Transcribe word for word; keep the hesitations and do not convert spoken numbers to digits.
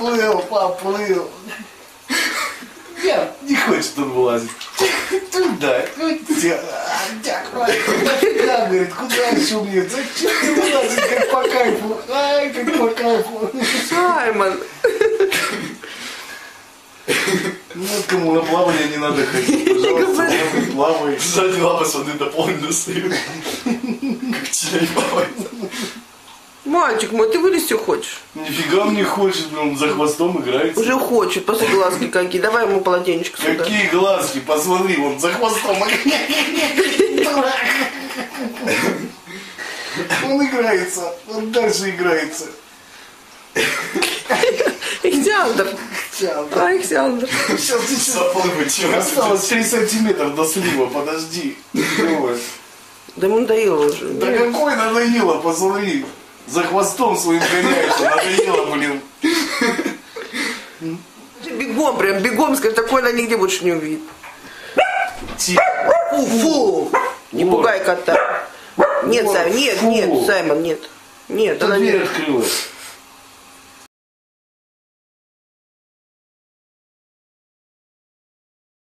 поплыл, поплыл. Нет. Не хочет он вылазить. Туда. Куда, говорит, куда еще мне? Зачем ты вылазить, как по кайфу? Ай, как по кайфу. Саймон. Ну, кому на плавание не надо ходить, пожалуйста, плавай. Сзади лапы с воды дополнительно стоят. Как тебя не плавает. Мальчик мой, ты вылезти хочешь? Нифига он не хочет, он за хвостом играется. Уже хочет, посмотри, глазки какие. Давай ему полотенечко сюда. Какие глазки? Посмотри, он за хвостом. Он играется, он дальше играется. Эксиандр. А, Эксиандр. Сейчас еще осталось три сантиметра до слива, подожди. Да ему надоело уже. Да какой надоело, посмотри. За хвостом своим гоняется, надоело, блин. Бегом, прям бегом, скажи, такой она нигде больше не увидит. Тихо. Фу. Не пугай кота. Нет, Саймон, нет, нет, Саймон, нет. Нет, она не открылась.